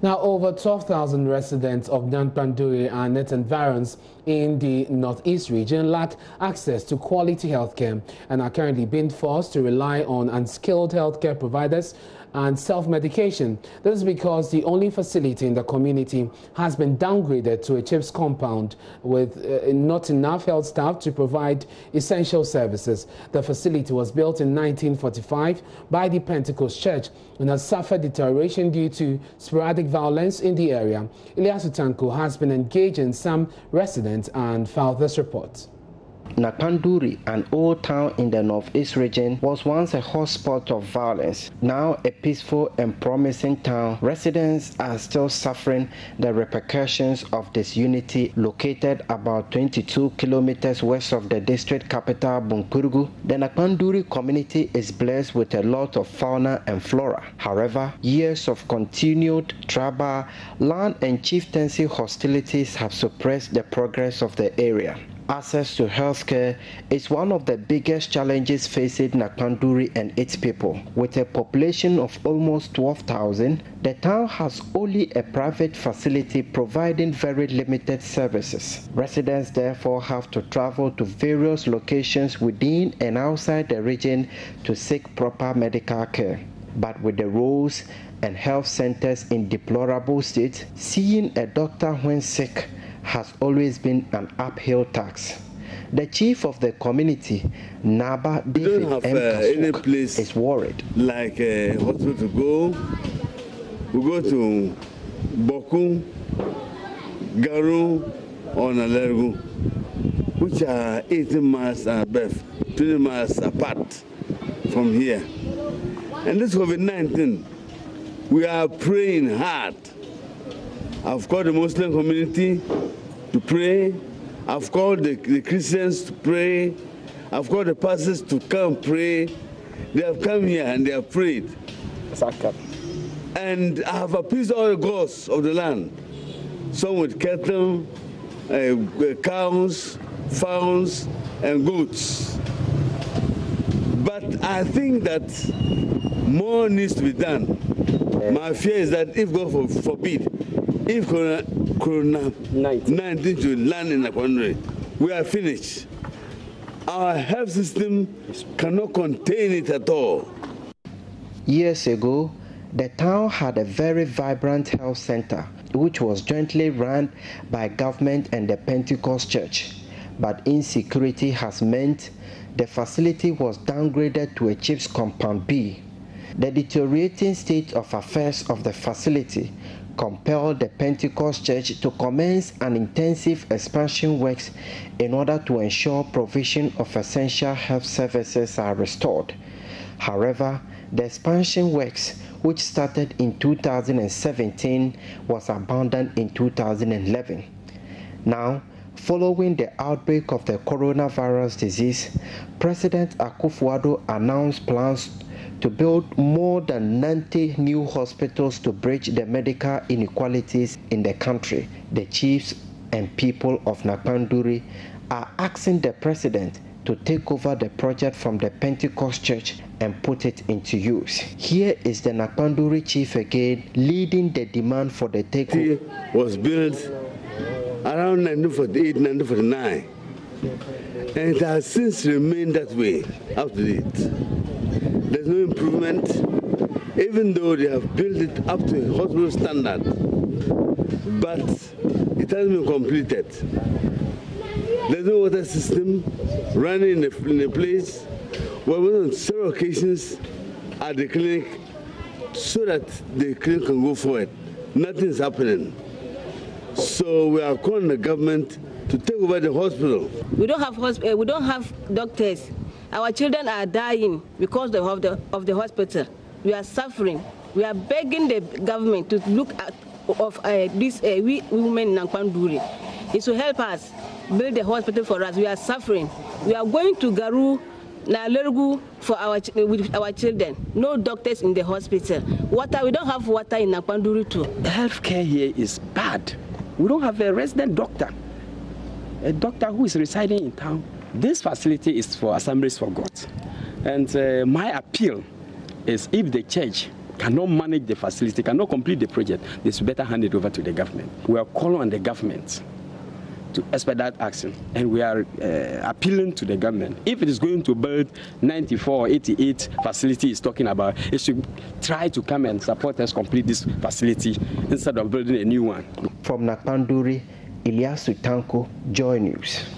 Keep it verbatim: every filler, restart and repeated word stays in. Now, over twelve thousand residents of Nakpanduri and its environs in the northeast region lack access to quality healthcare and are currently being forced to rely on unskilled healthcare providers and self-medication. This is because the only facility in the community has been downgraded to a chips compound with uh, not enough health staff to provide essential services. The facility was built in nineteen forty-five by the Pentecost Church and has suffered deterioration due to sporadic violence in the area. Iliasu Tanko has been engaging some residents and filed this report. Nakpanduri, an old town in the northeast region, was once a hotspot of violence. Now a peaceful and promising town, residents are still suffering the repercussions of disunity. Located about twenty-two kilometers west of the district capital, Bunkurugu, the Nakpanduri community is blessed with a lot of fauna and flora. However, years of continued tribal, land and chieftaincy hostilities have suppressed the progress of the area. Access to healthcare is one of the biggest challenges facing Nakpanduri and its people. With a population of almost twelve thousand, the town has only a private facility providing very limited services. Residents therefore have to travel to various locations within and outside the region to seek proper medical care. But with the roads and health centers in deplorable state, seeing a doctor when sick has always been an uphill task. The chief of the community, Naba David M Kasuk, uh, is worried. Like a uh, hospital to go, we go to Boku, Garu, or Nalerigu, which are eighteen miles above, twenty miles apart from here. And this COVID nineteen, we are praying hard. I've called the Muslim community to pray. I've called the, the Christians to pray. I've called the pastors to come pray. They have come here and they have prayed. And I have appeased all the gods of the land. Some with cattle, uh, cows, fowls, and goats. But I think that more needs to be done. My fear is that if God forbid, if corona nineteen to land in the country, we are finished. Our health system cannot contain it at all. Years ago, the town had a very vibrant health center, which was jointly run by government and the Pentecost Church. But insecurity has meant the facility was downgraded to a chief's compound B. The deteriorating state of affairs of the facility compelled the Pentecost Church to commence an intensive expansion works in order to ensure provision of essential health services are restored. However, the expansion works, which started in two thousand seventeen, was abandoned in two thousand eleven. Now, following the outbreak of the coronavirus disease, President Akufo-Addo announced plans to build more than ninety new hospitals to bridge the medical inequalities in the country. The chiefs and people of Nakpanduri are asking the president to take over the project from the Pentecost Church and put it into use. Here is the Nakpanduri chief again, leading the demand for the takeover. It was built around nineteen forty-eight, nineteen forty-nine, and it has since remained that way up to date. There's no improvement, even though they have built it up to hospital standard, but it hasn't been completed. There's no water system running in the, in the place. We went on several occasions at the clinic so that the clinic can go forward. Nothing's happening. So we are calling on the government to take over the hospital. We don't have hospital, we don't have doctors. Our children are dying because of the, of the hospital. We are suffering. We are begging the government to look at of uh, this uh, we women in Nakpanduri. It will help us build the hospital for us. We are suffering. We are going to Garu, Nalerigu for our with our children. No doctors in the hospital. Water. We don't have water in Nakpanduri too. The healthcare here is bad. We don't have a resident doctor, a doctor who is residing in town. This facility is for Assemblies for God, and uh, my appeal is if the church cannot manage the facility, cannot complete the project, they should better hand it over to the government. We are calling on the government to expedite action, and we are uh, appealing to the government. If it is going to build ninety-four or eighty-eight facilities talking about, it should try to come and support us complete this facility instead of building a new one. From Nakpanduri, Iliasu Tanko, Joy News.